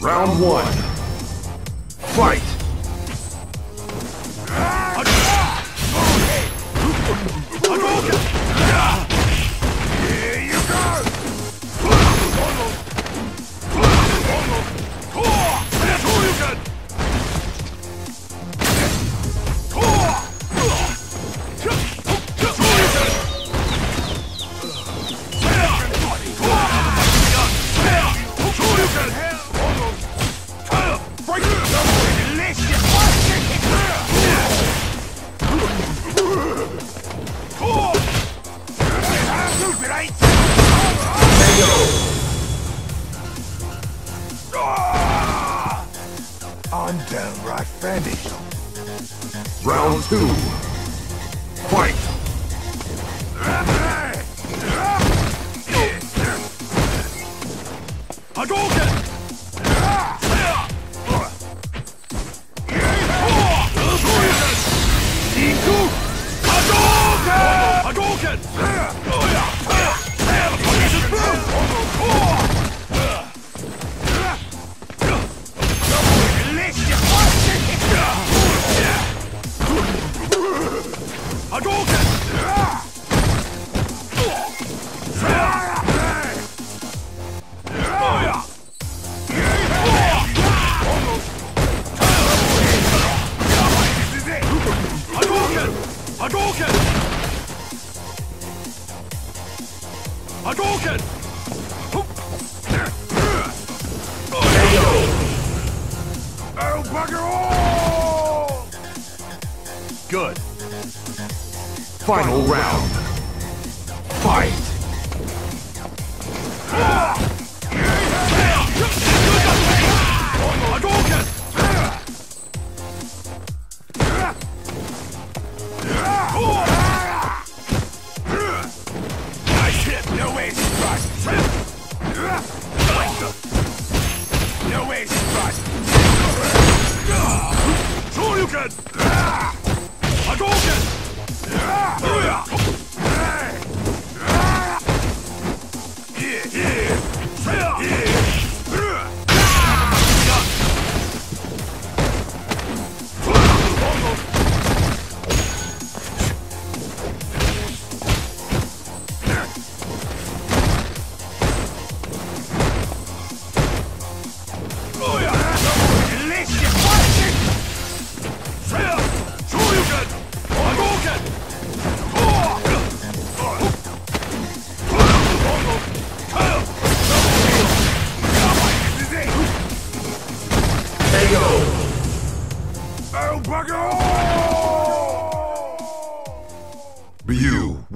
Round one. Fight! I'm downright finished. Round two. Fight! Hadouken! Hadouken! Hadouken! Hadouken! Oh, bugger all! Good. Final round. Fight! Hadouken! You.